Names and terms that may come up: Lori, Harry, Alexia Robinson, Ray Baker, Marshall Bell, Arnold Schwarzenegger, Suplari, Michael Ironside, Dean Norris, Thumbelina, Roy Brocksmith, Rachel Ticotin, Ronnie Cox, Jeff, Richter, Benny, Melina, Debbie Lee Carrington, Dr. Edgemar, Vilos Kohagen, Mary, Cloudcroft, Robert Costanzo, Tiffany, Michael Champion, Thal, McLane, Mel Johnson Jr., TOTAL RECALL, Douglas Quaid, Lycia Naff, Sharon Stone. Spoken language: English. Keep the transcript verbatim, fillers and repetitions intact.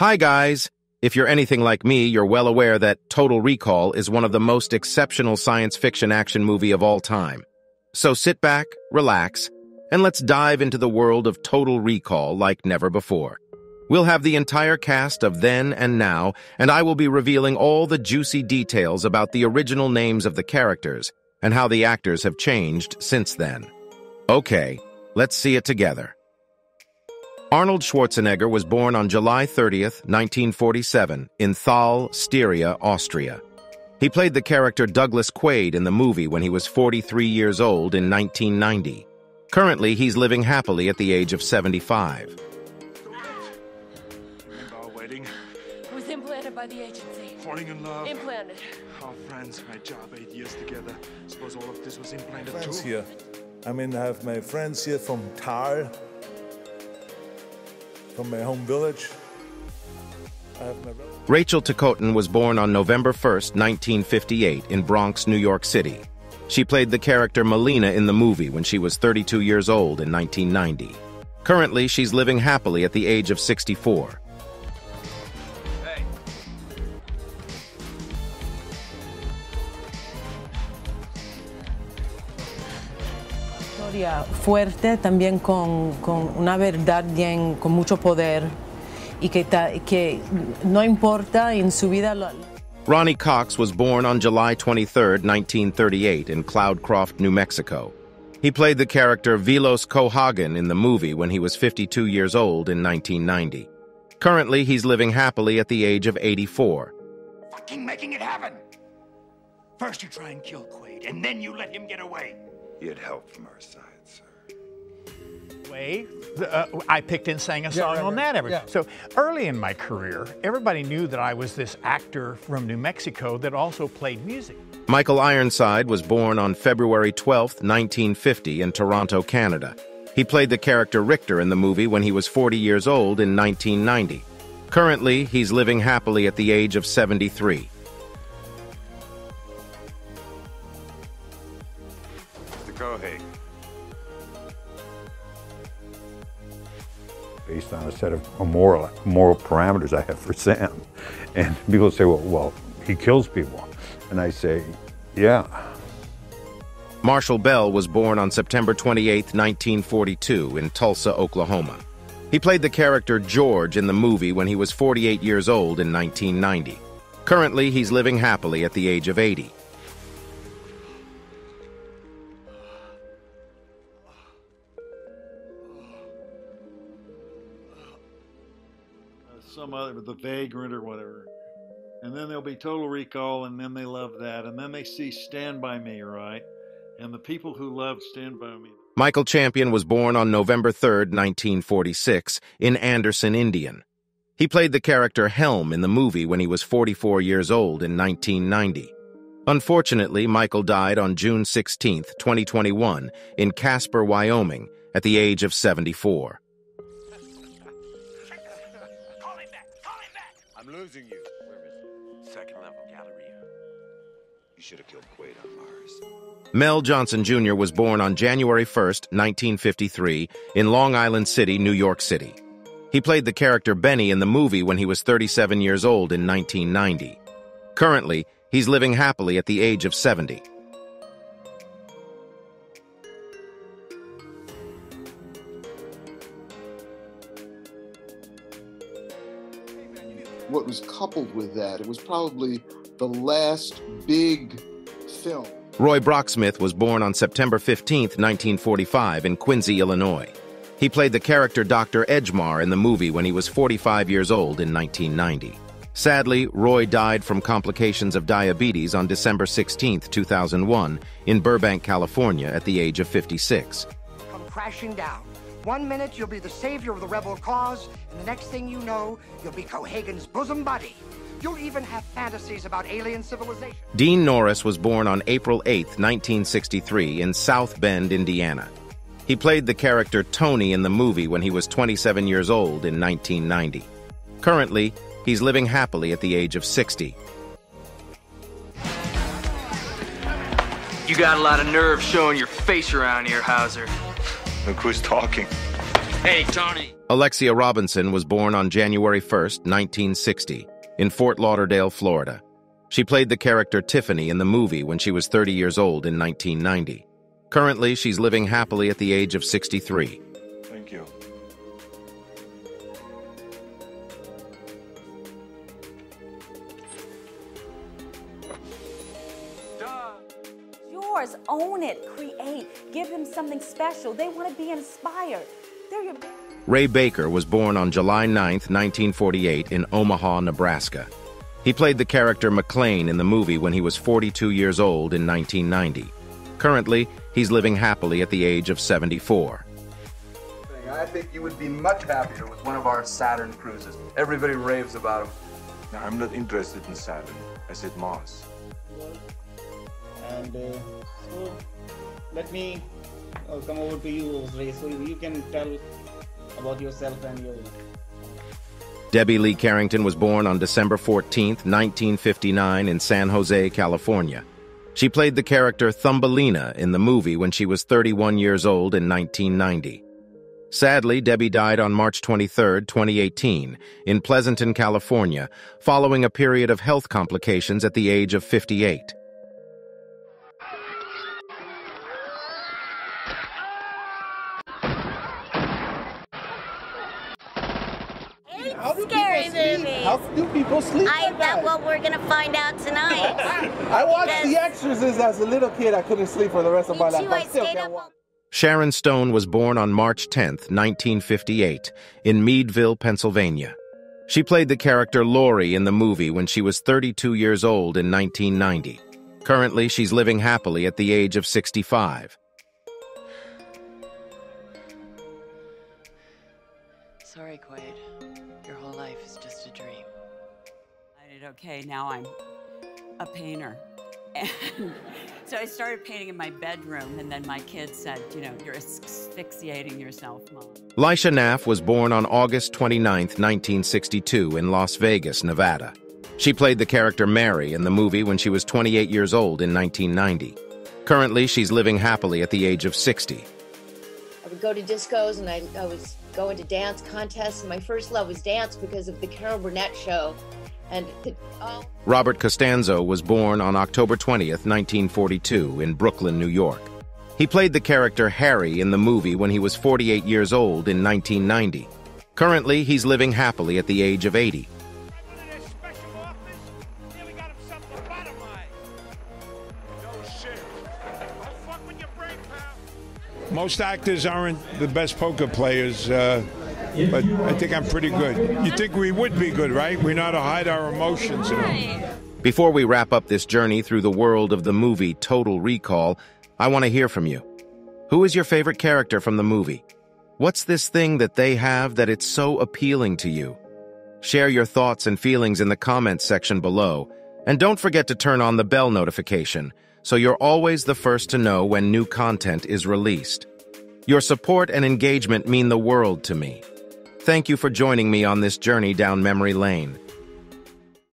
Hi, guys! If you're anything like me, you're well aware that Total Recall is one of the most exceptional science fiction action movie of all time. So sit back, relax, and let's dive into the world of Total Recall like never before. We'll have the entire cast of then and now, and I will be revealing all the juicy details about the original names of the characters and how the actors have changed since then. Okay, let's see it together. Arnold Schwarzenegger was born on July thirtieth, nineteen forty-seven, in Thal, Styria, Austria. He played the character Douglas Quaid in the movie when he was forty-three years old in nineteen ninety. Currently, he's living happily at the age of seventy-five. It was implanted by the agency. Falling in love. Implanted. Our friends, my job eight years together. Suppose all of this was implanted friends too. Here. I mean, I have my friends here from Thal, from my home village. I have my... Rachel Ticotin was born on November first, nineteen fifty-eight, in Bronx, New York City. She played the character Melina in the movie when she was thirty-two years old in nineteen ninety. Currently, she's living happily at the age of sixty-four. Hey. Historia fuerte, también con con una verdad bien con mucho poder y que que no importa en su vida. Ronnie Cox was born on July twenty-third, nineteen thirty-eight, in Cloudcroft, New Mexico. He played the character Vilos Kohagen in the movie when he was fifty-two years old in nineteen ninety. Currently, he's living happily at the age of eighty-four. Fucking making it happen! First you try and kill Quaid, and then you let him get away. You had help from our side, sir. Way, uh, I picked and sang a song yeah, right, on that. Every, yeah. So early in my career, everybody knew that I was this actor from New Mexico that also played music. Michael Ironside was born on February twelfth, nineteen fifty, in Toronto, Canada. He played the character Richter in the movie when he was forty years old in nineteen ninety. Currently, he's living happily at the age of seventy-three. Mister Kohagen. Based on a set of moral, moral parameters I have for Sam. And people say, well, well, he kills people. And I say, yeah. Marshall Bell was born on September twenty-eighth, nineteen forty-two, in Tulsa, Oklahoma. He played the character George in the movie when he was forty-eight years old in nineteen ninety. Currently, he's living happily at the age of eighty. Some other, The Vagrant or whatever. And then there'll be Total Recall, and then they love that. And then they see Stand By Me, right? And the people who love Stand By Me. Michael Champion was born on November third, nineteen forty-six, in Anderson, Indiana. He played the character Helm in the movie when he was forty-four years old in nineteen ninety. Unfortunately, Michael died on June sixteenth, twenty twenty-one, in Casper, Wyoming, at the age of seventy-four. Losing you. Where is it? Second level, Galleria. You should have killed Quaid on Mars. Mel Johnson Junior was born on January first, nineteen fifty-three, in Long Island City, New York City. He played the character Benny in the movie when he was thirty-seven years old in nineteen ninety. Currently, he's living happily at the age of seventy. What was coupled with that, it was probably the last big film. Roy Brocksmith was born on September fifteenth, nineteen forty-five, in Quincy, Illinois. He played the character Doctor Edgemar in the movie when he was forty-five years old in nineteen ninety. Sadly, Roy died from complications of diabetes on December sixteenth, two thousand one, in Burbank, California, at the age of fifty-six. Come crashing down. One minute, you'll be the savior of the rebel cause, and the next thing you know, you'll be Kohagen's bosom buddy. You'll even have fantasies about alien civilization. Dean Norris was born on April eighth, nineteen sixty-three, in South Bend, Indiana. He played the character Tony in the movie when he was twenty-seven years old in nineteen ninety. Currently, he's living happily at the age of sixty. You got a lot of nerve showing your face around here, Hauser. Look who's talking. Hey, Tony! Alexia Robinson was born on January first, nineteen sixty, in Fort Lauderdale, Florida. She played the character Tiffany in the movie when she was thirty years old in nineteen ninety. Currently, she's living happily at the age of sixty-three. Thank you. Yours, own it, create, give them something special. They want to be inspired. They're your... Ray Baker was born on July ninth, nineteen forty-eight, in Omaha, Nebraska. He played the character McLane in the movie when he was forty-two years old in nineteen ninety. Currently, he's living happily at the age of seventy-four. I think you would be much happier with one of our Saturn cruises. Everybody raves about them. No, I'm not interested in Saturn. I said Mars. And uh, so, let me uh, come over to you, Ray, so you can tell about yourself and your... Debbie Lee Carrington was born on December fourteenth, nineteen fifty-nine, in San Jose, California. She played the character Thumbelina in the movie when she was thirty-one years old in nineteen ninety. Sadly, Debbie died on March twenty-third, twenty eighteen, in Pleasanton, California, following a period of health complications at the age of fifty-eight. How do people sleep I, like that? That's what we're going to find out tonight. I watched The Exorcist as a little kid. I couldn't sleep for the rest of my life. I still can't watch. Sharon Stone was born on March tenth, nineteen fifty-eight, in Meadville, Pennsylvania. She played the character Lori in the movie when she was thirty-two years old in nineteen ninety. Currently, she's living happily at the age of sixty-five. Sorry, Quaid. Your whole life is just a dream. I did okay, now I'm a painter. And so I started painting in my bedroom, and then my kids said, you know, you're asphyxiating yourself, Mom. Lycia Naff was born on August twenty-ninth, nineteen sixty-two, in Las Vegas, Nevada. She played the character Mary in the movie when she was twenty-eight years old in nineteen ninety. Currently, she's living happily at the age of sixty. I would go to discos, and I, I was... going to dance contests, and my first love was dance because of the Carol Burnett show. And the, oh. Robert Costanzo was born on October twentieth, nineteen forty-two, in Brooklyn, New York. He played the character Harry in the movie when he was forty-eight years old in nineteen ninety. Currently, he's living happily at the age of eighty. Most actors aren't the best poker players, uh, but I think I'm pretty good. You think we would be good, right? We know to hide our emotions. Before we wrap up this journey through the world of the movie Total Recall, I want to hear from you. Who is your favorite character from the movie? What's this thing that they have that it's so appealing to you? Share your thoughts and feelings in the comments section below, and don't forget to turn on the bell notification, so you're always the first to know when new content is released. Your support and engagement mean the world to me. Thank you for joining me on this journey down memory lane.